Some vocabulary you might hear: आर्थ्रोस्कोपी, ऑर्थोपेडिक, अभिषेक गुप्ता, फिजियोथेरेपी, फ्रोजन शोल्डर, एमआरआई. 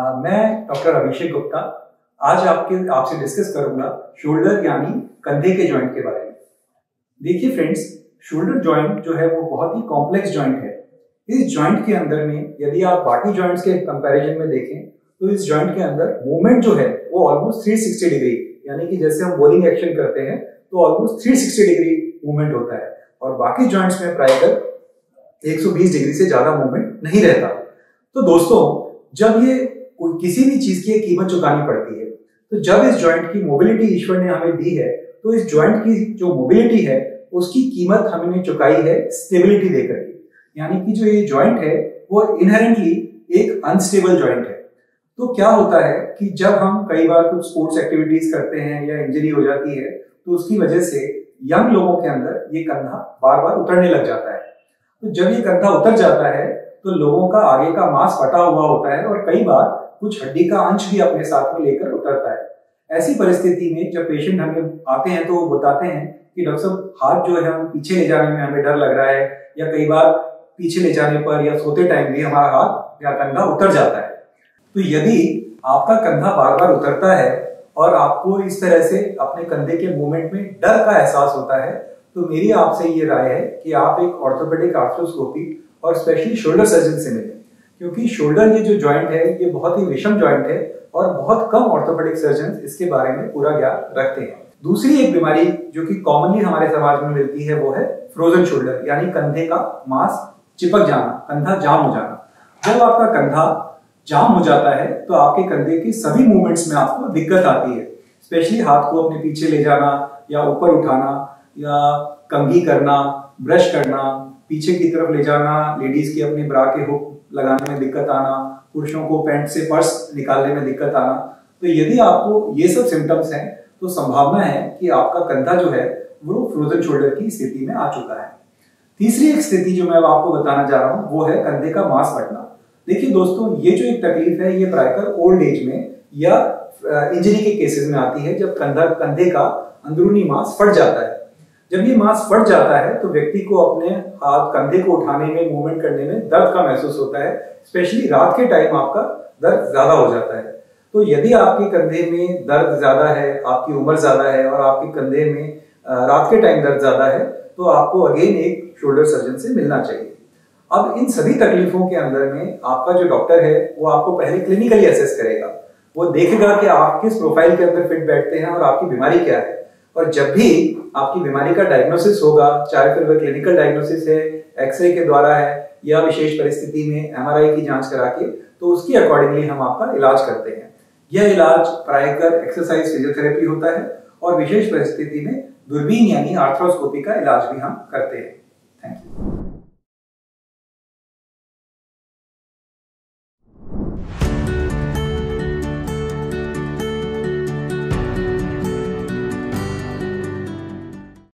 मैं डॉक्टर अभिषेक गुप्ता आज आपसे डिस्कस करूंगा शोल्डर यानी कंधे के जॉइंट के बारे में। देखिए फ्रेंड्स, शोल्डर जॉइंट जो है वो बहुत ही कॉम्प्लेक्स जॉइंट है। इस जॉइंट के अंदर में यदि आप बाकी जॉइंट्स के कंपैरिजन में देखें तो इस जॉइंट के अंदर मूवमेंट जो है वो ऑलमोस्ट 360 डिग्री, यानी कि जैसे हम बॉलिंग एक्शन करते हैं तो ऑलमोस्ट 360 डिग्री मूवमेंट होता है और बाकी जॉइंट्स में प्रायः 120 डिग्री से ज्यादा मूवमेंट नहीं रहता। तो दोस्तों, जब ये किसी भी चीज की कीमत चुकानी पड़ती है, तो जब इस जॉइंट की मोबिलिटी ईश्वर ने हमें दी है तो इस जॉइंट की जो मोबिलिटी है उसकी कीमत हमने चुकाई है स्टेबिलिटी देकर के, यानी कि जो ये जॉइंट है वो इनहेरेंटली एक अनस्टेबल जॉइंट है। तो क्या होता है कि जब हम कई बार कुछ स्पोर्ट्स एक्टिविटीज करते हैं या इंजरी हो जाती है तो उसकी वजह से यंग लोगों के अंदर ये कंधा बार बार उतरने लग जाता है। तो जब ये कंधा उतर जाता है तो लोगों का आगे का मांस फटा हुआ होता है और कई बार कुछ हड्डी का अंश भी अपने साथ में लेकर उतरता है। ऐसी परिस्थिति में जब पेशेंट हमें आते हैं तो वो बताते हैं कि डॉक्टर साहब, हाथ जो है हम पीछे ले जाने में हमें डर लग रहा है, या कई बार पीछे ले जाने पर या सोते टाइम भी हमारा हाथ या कंधा उतर जाता है। तो यदि आपका कंधा बार बार उतरता है और आपको इस तरह से अपने कंधे के मूवमेंट में डर का एहसास होता है तो मेरी आपसे ये राय है कि आप एक ऑर्थोपेडिक आर्थ्रोस्कोपी और स्पेशली शोल्डर सर्जन से मिलें, क्योंकि शोल्डर ये जो जॉइंट है ये बहुत ही विषम जॉइंट है और बहुत कम ऑर्थोपेडिक सर्जन इसके बारे में पूरा ज्ञान रखते हैं। दूसरी एक बीमारी जो कि कॉमनली हमारे समाज में मिलती है वो है फ्रोजन शोल्डर, यानी कंधे का मांस चिपक जाना, कंधा जाम हो जाना। जब आपका कंधा जाम हो जाता है तो आपके कंधे के सभी मूवमेंट्स में आपको दिक्कत आती है, स्पेशली हाथ को अपने पीछे ले जाना या ऊपर उठाना या कंघी करना, ब्रश करना, पीछे की तरफ ले जाना, लेडीज के अपने ब्रा के हुक लगाने में दिक्कत आना, पुरुषों को पैंट से पर्स निकालने में दिक्कत आना। तो यदि आपको ये सब सिम्टम्स हैं तो संभावना है कि आपका कंधा जो है वो फ्रोजन शोल्डर की स्थिति में आ चुका है। तीसरी एक स्थिति जो मैं आपको बताना चाह रहा हूँ वो है कंधे का मांस फटना। देखिए दोस्तों, ये जो एक तकलीफ है ये प्रायः ओल्ड एज में या इंजरी के केसेस में आती है, जब कंधे का अंदरूनी मांस फट जाता है। जब ये मांस फट जाता है तो व्यक्ति को अपने हाथ कंधे को उठाने में, मूवमेंट करने में दर्द का महसूस होता है, स्पेशली रात के टाइम आपका दर्द ज्यादा हो जाता है। तो यदि आपके कंधे में दर्द ज्यादा है, आपकी उम्र ज्यादा है और आपके कंधे में रात के टाइम दर्द ज्यादा है तो आपको अगेन एक शोल्डर सर्जन से मिलना चाहिए। अब इन सभी तकलीफों के अंदर में आपका जो डॉक्टर है वो आपको पहले क्लिनिकली असेस करेगा, वो देखेगा कि आप किस प्रोफाइल के अंदर फिट बैठते हैं और आपकी बीमारी क्या है। और जब भी आपकी बीमारी का डायग्नोसिस होगा, चाहे फिर वह क्लिनिकल डायग्नोसिस है, एक्सरे के द्वारा है या विशेष परिस्थिति में एमआरआई की जांच करा के, तो उसकी अकॉर्डिंगली हम आपका इलाज करते हैं। यह इलाज प्रायः एक्सरसाइज फिजियोथेरेपी होता है और विशेष परिस्थिति में दूरबीन यानी आर्थ्रोस्कोपी का इलाज भी हम करते हैं। Thank you.